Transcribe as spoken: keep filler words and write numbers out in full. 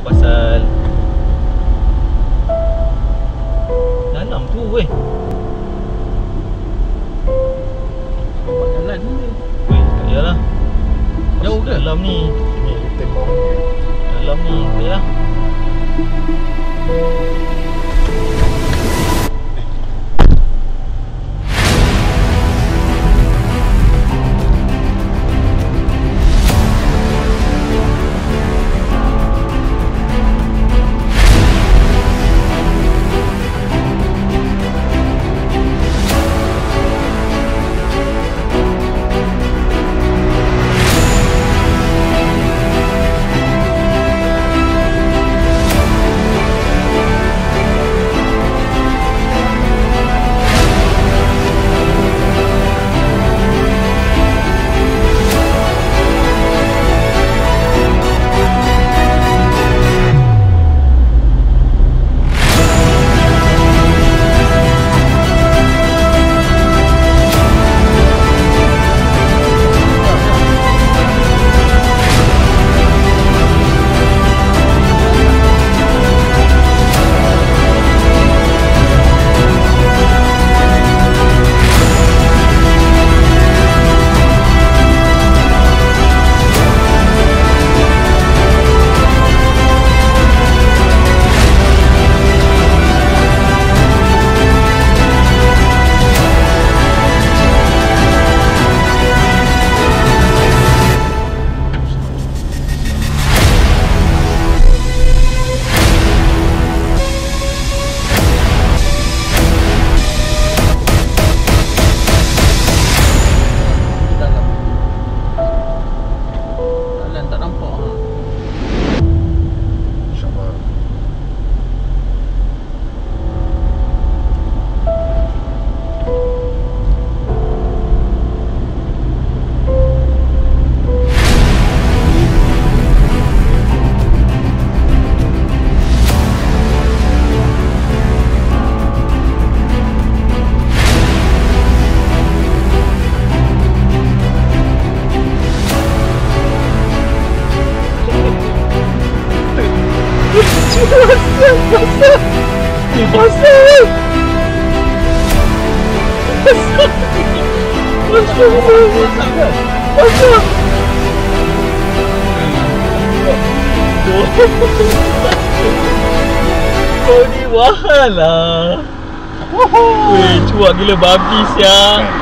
Pasal dalam tu weh. Nampak jalan ni weh, tak payahlah. Jauh ke dalam ni? Ni kita korang dalam ni, tak payah. Kau ni mahal lah. Weh, cuak gila babi siang.